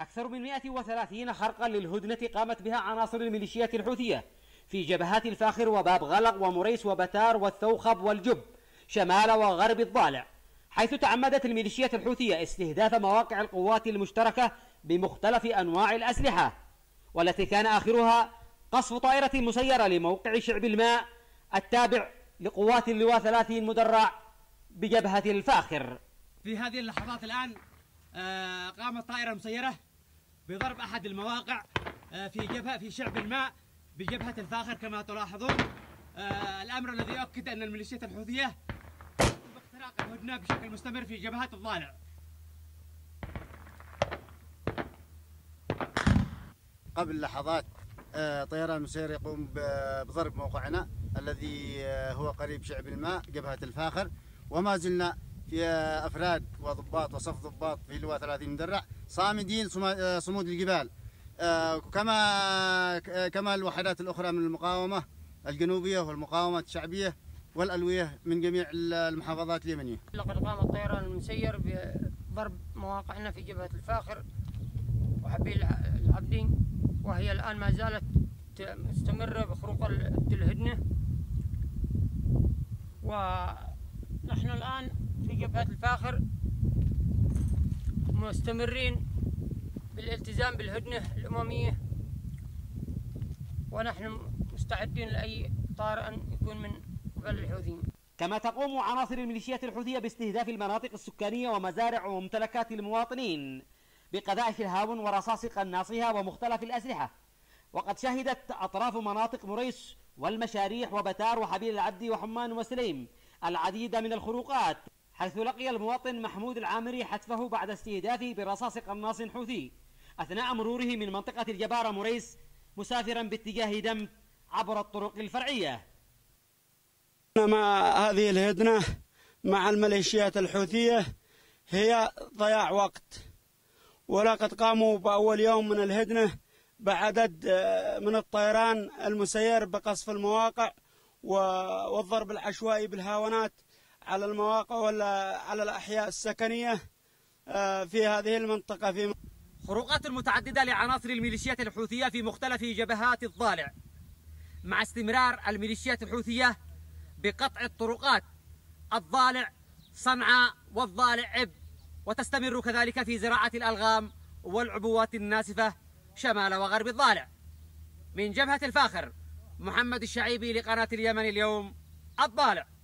أكثر من 130 خرقا للهدنة قامت بها عناصر الميليشيات الحوثية في جبهات الفاخر وباب غلق ومريس وبتار والثوخب والجب شمال وغرب الضالع، حيث تعمدت الميليشيات الحوثية استهداف مواقع القوات المشتركة بمختلف أنواع الأسلحة، والتي كان آخرها قصف طائرة مسيرة لموقع شعب الماء التابع لقوات اللواء 30 مدرع بجبهة الفاخر. في هذه اللحظات الآن قامت طائرة مسيرة بضرب أحد المواقع في شعب الماء بجبهة الفاخر كما تلاحظون، الأمر الذي يؤكد أن الميليشيات الحوثية تقوم باختراق الهدنة بشكل مستمر في جبهات الضالع. قبل لحظات طيران مسير يقوم بضرب موقعنا الذي هو قريب شعب الماء جبهة الفاخر، وما زلنا في أفراد وضباط وصف ضباط في لواء 30 مدرع صامدين صمود الجبال، كما الوحدات الأخرى من المقاومة الجنوبية والمقاومة الشعبية والألوية من جميع المحافظات اليمنية. لقد قام الطيران المسير بضرب مواقعنا في جبهة الفاخر وحبيل العبدي، وهي الآن ما زالت مستمرة بخروق الهدنة، ونحن الآن في جبهة الفاخر مستمرين بالالتزام بالهدنة الأممية، ونحن مستعدين لأي طارئ يكون من قبل الحوثيين. كما تقوم عناصر الميليشيات الحوثية باستهداف المناطق السكانية ومزارع وممتلكات المواطنين بقذائف الهاون ورصاص قناصها ومختلف الأسلحة، وقد شهدت أطراف مناطق مريس والمشاريح وبتار وحبيل العبدي وحمان وسليم العديد من الخروقات، حيث لقي المواطن محمود العامري حتفه بعد استهدافه برصاص قناص حوثي أثناء مروره من منطقة الجبارة مريس مسافرا باتجاه دمب عبر الطرق الفرعية. مع هذه الهدنة مع الميليشيات الحوثية هي ضياع وقت، ولقد قاموا بأول يوم من الهدنة بعدد من الطيران المسير بقصف المواقع والضرب العشوائي بالهاونات على المواقع ولا على الأحياء السكنية في هذه المنطقة. في خروقات متعددة لعناصر الميليشيات الحوثية في مختلف جبهات الضالع، مع استمرار الميليشيات الحوثية بقطع الطرقات الضالع صنعاء والضالع عب، وتستمر كذلك في زراعة الألغام والعبوات الناسفة شمال وغرب الضالع. من جبهة الفاخر، محمد الشعيبي لقناة اليمن اليوم، الضالع.